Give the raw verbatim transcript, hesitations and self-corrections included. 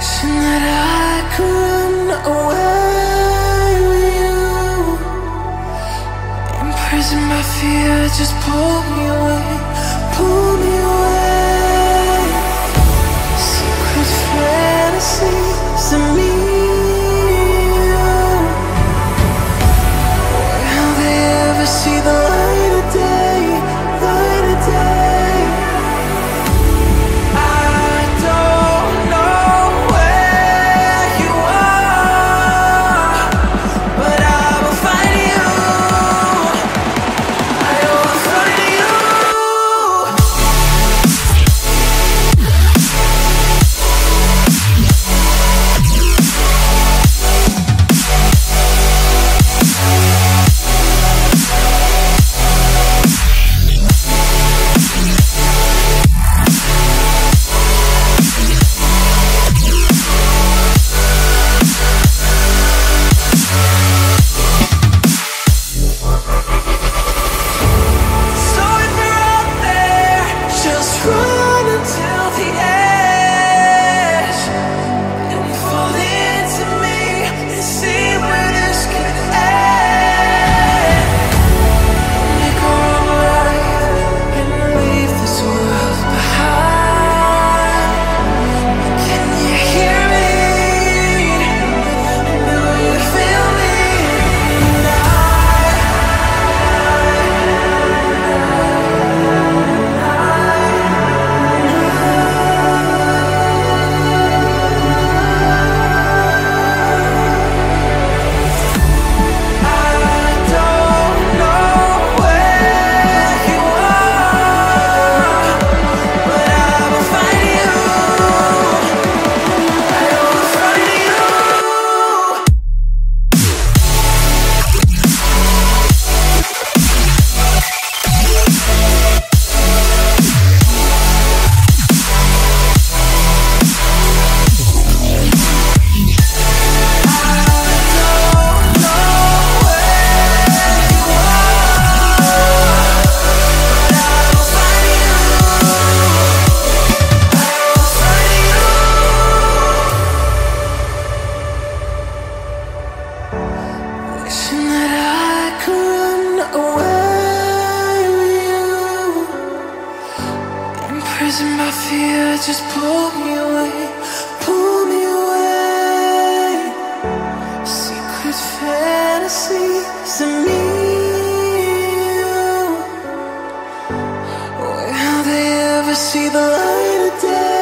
Wishing that I could run away with you, imprisoned by fear, just pull me away, pull me away. Secret fantasies of me and you, will they ever see the light of day, light of day? Wishing that I could run away with you, imprisoned by fear, just pull me away, pull me away. Secret fantasies of me and you, will they ever see the light of day?